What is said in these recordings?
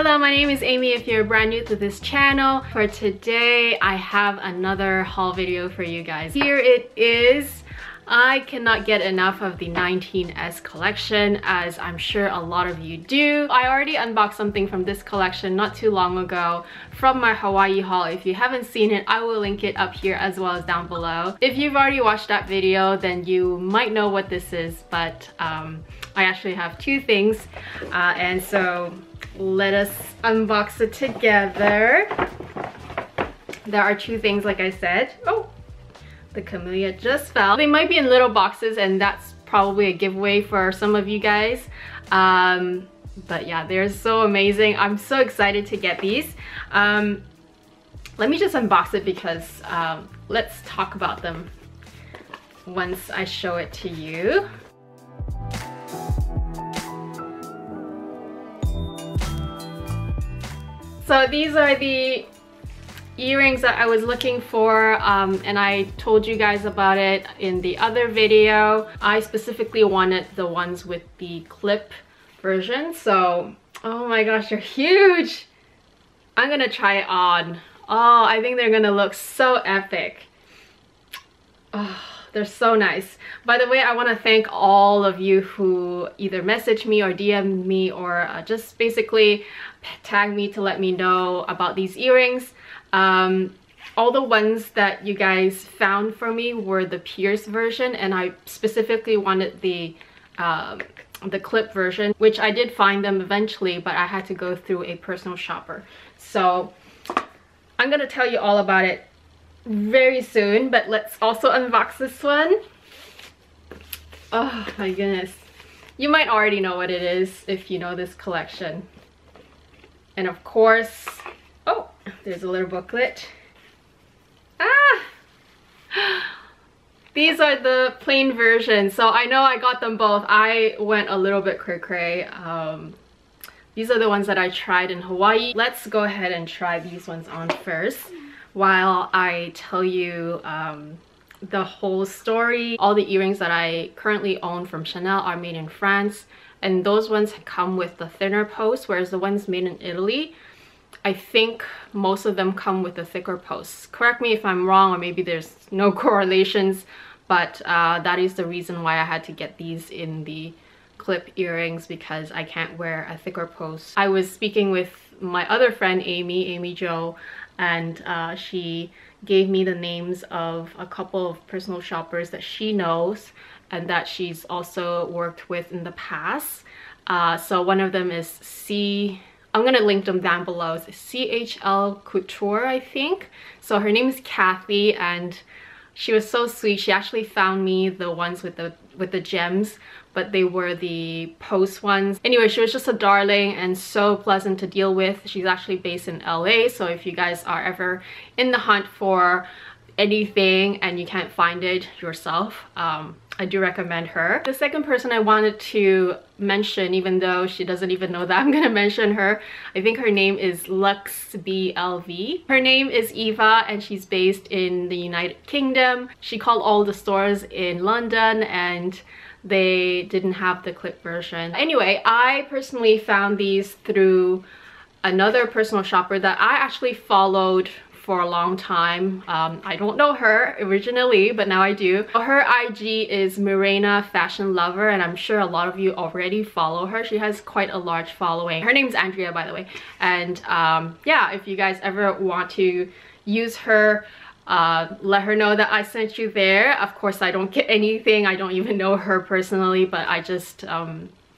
Hello, my name is Amy if you're brand new to this channel. For today, I have another haul video for you guys. Here it is. I cannot get enough of the 19S collection, as I'm sure a lot of you do. I already unboxed something from this collection not too long ago from my Hawaii haul. If you haven't seen it, I will link it up here as well as down below. If you've already watched that video, then you might know what this is, but I actually have two things. And so let us unbox it together. There are two things, like I said. Oh! The camellia just fell. They might be in little boxes, and that's probably a giveaway for some of you guys. But yeah, they're so amazing. I'm so excited to get these. Let me just unbox it because let's talk about them once I show it to you. So these are the earrings that I was looking for, and I told you guys about it in the other video. I specifically wanted the ones with the clip version, so oh my gosh, they're huge! I'm gonna try it on. Oh, I think they're gonna look so epic. Oh, they're so nice. By the way, I want to thank all of you who either messaged me or DM'd me or just basically tagged me to let me know about these earrings. All the ones that you guys found for me were the pierced version, and I specifically wanted the clip version, which I did find them eventually, but I had to go through a personal shopper. So I'm gonna tell you all about it very soon, but let's also unbox this one. Oh my goodness. You might already know what it is if you know this collection. And of course, oh, there's a little booklet. Ah! These are the plain version. So I know I got them both. I went a little bit cray-cray. These are the ones that I tried in Hawaii. Let's go ahead and try these ones on first while I tell you the whole story. All the earrings that I currently own from Chanel are made in France, and those ones come with the thinner post, whereas the ones made in Italy, I think most of them come with the thicker posts. Correct me if I'm wrong, or maybe there's no correlations, but that is the reason why I had to get these in the clip earrings, because I can't wear a thicker post. I was speaking with my other friend Amy Jo, and she gave me the names of a couple of personal shoppers that she knows and that she's also worked with in the past. So one of them is I'm gonna link them down below. It's CHL Couture, I think. So her name is Kathy, and she was so sweet. She actually found me the ones with the gems, but they were the post ones. Anyway, she was just a darling and so pleasant to deal with. She's actually based in LA, so if you guys are ever in the hunt for anything and you can't find it yourself, I do recommend her. The second person I wanted to mention, even though she doesn't even know that I'm gonna mention her, I think her name is LuxBLV. Her name is Eva, and she's based in the United Kingdom. She called all the stores in London, and they didn't have the clip version. Anyway, I personally found these through another personal shopper that I actually followed for a long time. I don't know her originally, but now I do. Her IG is Mirena Fashion Lover, and I'm sure a lot of you already follow her. She has quite a large following. Her name's Andrea, by the way. And yeah, if you guys ever want to use her, let her know that I sent you there. Of course, I don't get anything. I don't even know her personally, but I just,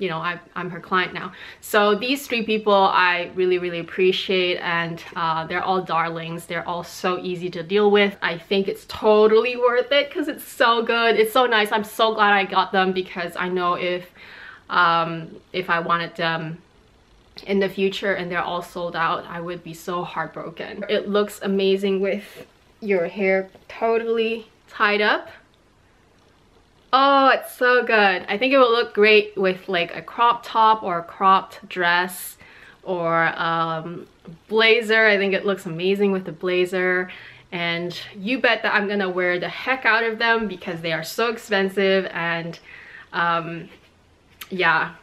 you know, I'm her client now. So these three people I really appreciate, and they're all darlings. They're all so easy to deal with. I think it's totally worth it because it's so good. It's so nice. I'm so glad I got them, because I know if I wanted them in the future and they're all sold out, I would be so heartbroken. It looks amazing with your hair totally tied up. Oh, it's so good. I think it will look great with like a crop top or a cropped dress or blazer. I think it looks amazing with the blazer, and you bet that I'm gonna wear the heck out of them because they are so expensive. And yeah,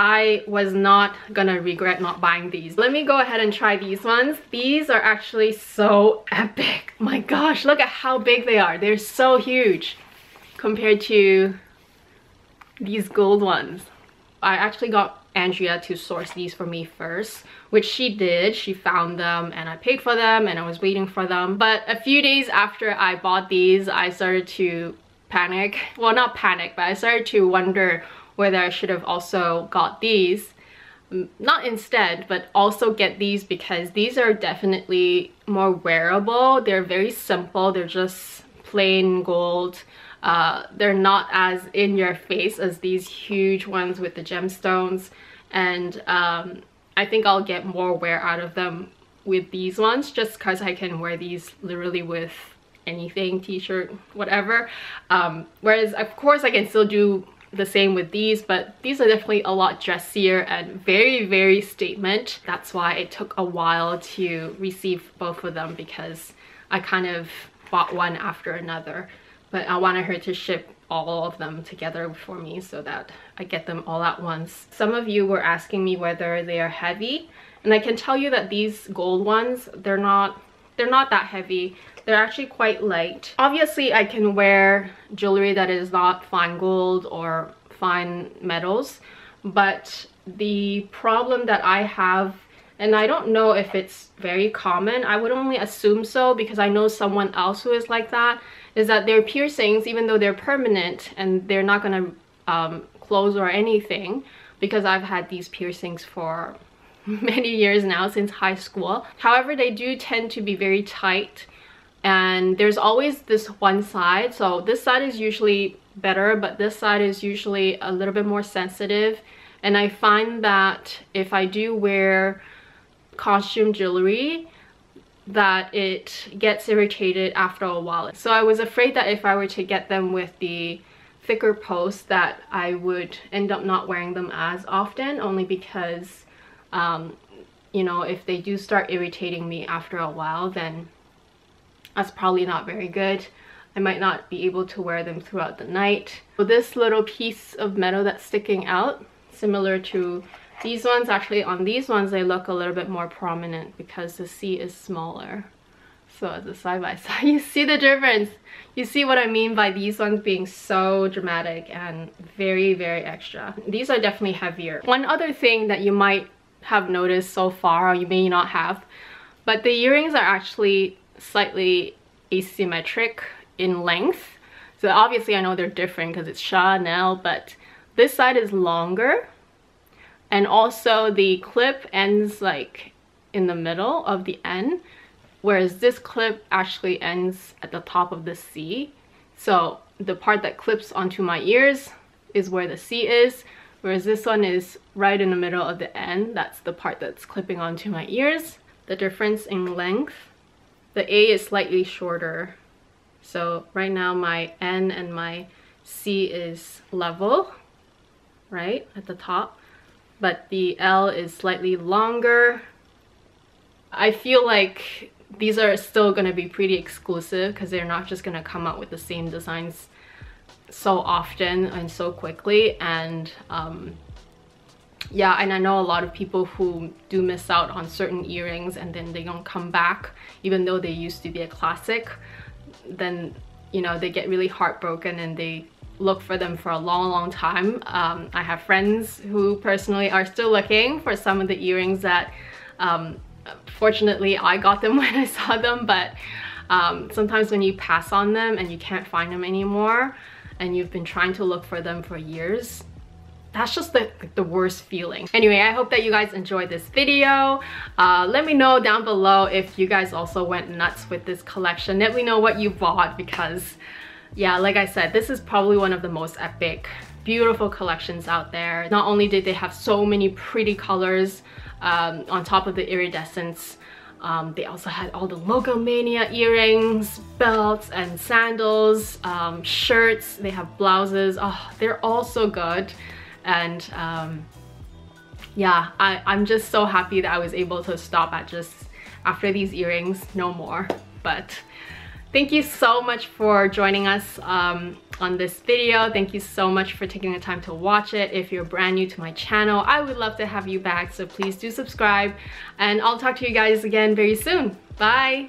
I was not gonna regret not buying these. Let me go ahead and try these ones. These are actually so epic. My gosh, look at how big they are. They're so huge compared to these gold ones. I actually got Andrea to source these for me first, which she did. She found them and I paid for them and I was waiting for them. But a few days after I bought these, I started to panic. Well, not panic, but I started to wonder whether I should have also got these. Not instead, but also get these, because these are definitely more wearable. They're very simple. They're just plain gold. They're not as in your face as these huge ones with the gemstones. And I think I'll get more wear out of them with these ones, just because I can wear these literally with anything, t-shirt, whatever. Whereas, of course, I can still do the same with these, but these are definitely a lot dressier and very, very statement. That's why it took a while to receive both of them, because I kind of bought one after another, but I wanted her to ship all of them together for me so that I get them all at once. Some of you were asking me whether they are heavy, and I can tell you that these gold ones, they're not that heavy. They're actually quite light. Obviously, I can wear jewelry that is not fine gold or fine metals, but the problem that I have, and I don't know if it's very common, I would only assume so because I know someone else who is like that, is that their piercings, even though they're permanent and they're not gonna close or anything, because I've had these piercings for many years now, since high school. However, they do tend to be very tight, and there's always this one side. So this side is usually better, but this side is usually a little bit more sensitive. And I find that if I do wear costume jewelry, that it gets irritated after a while. So I was afraid that if I were to get them with the thicker posts, that I would end up not wearing them as often, only because you know, if they do start irritating me after a while, then that's probably not very good. I might not be able to wear them throughout the night. So this little piece of metal that's sticking out, similar to these ones, actually on these ones they look a little bit more prominent because the C is smaller. So as a side by side, you see the difference. You see what I mean by these ones being so dramatic and very, very extra. These are definitely heavier. One other thing that you might have noticed so far, or you may not have, but the earrings are actually slightly asymmetric in length. So obviously I know they're different because it's Chanel, but this side is longer, and also the clip ends like in the middle of the N, whereas this clip actually ends at the top of the C. So the part that clips onto my ears is where the C is, whereas this one is right in the middle of the N. That's the part that's clipping onto my ears. The difference in length, the A is slightly shorter. So right now my N and my C is level, right at the top, but the L is slightly longer. I feel like these are still going to be pretty exclusive, because they're not just going to come out with the same designs so often and so quickly. And yeah, and I know a lot of people who do miss out on certain earrings, and then they don't come back, even though they used to be a classic. Then, you know, they get really heartbroken and they look for them for a long time. I have friends who personally are still looking for some of the earrings that fortunately I got them when I saw them, but sometimes when you pass on them and you can't find them anymore, and you've been trying to look for them for years, that's just the worst feeling. Anyway, I hope that you guys enjoyed this video. Let me know down below if you guys also went nuts with this collection. Let me know what you bought, because yeah, like I said, this is probably one of the most epic, beautiful collections out there. Not only did they have so many pretty colors on top of the iridescence, they also had all the Logomania earrings, belts and sandals, shirts, they have blouses. Oh, they're all so good. And yeah, I'm just so happy that I was able to stop at just after these earrings, no more. But Thank you so much for joining us on this video. Thank you so much for taking the time to watch it. If you're brand new to my channel, I would love to have you back, so please do subscribe, and I'll talk to you guys again very soon. Bye!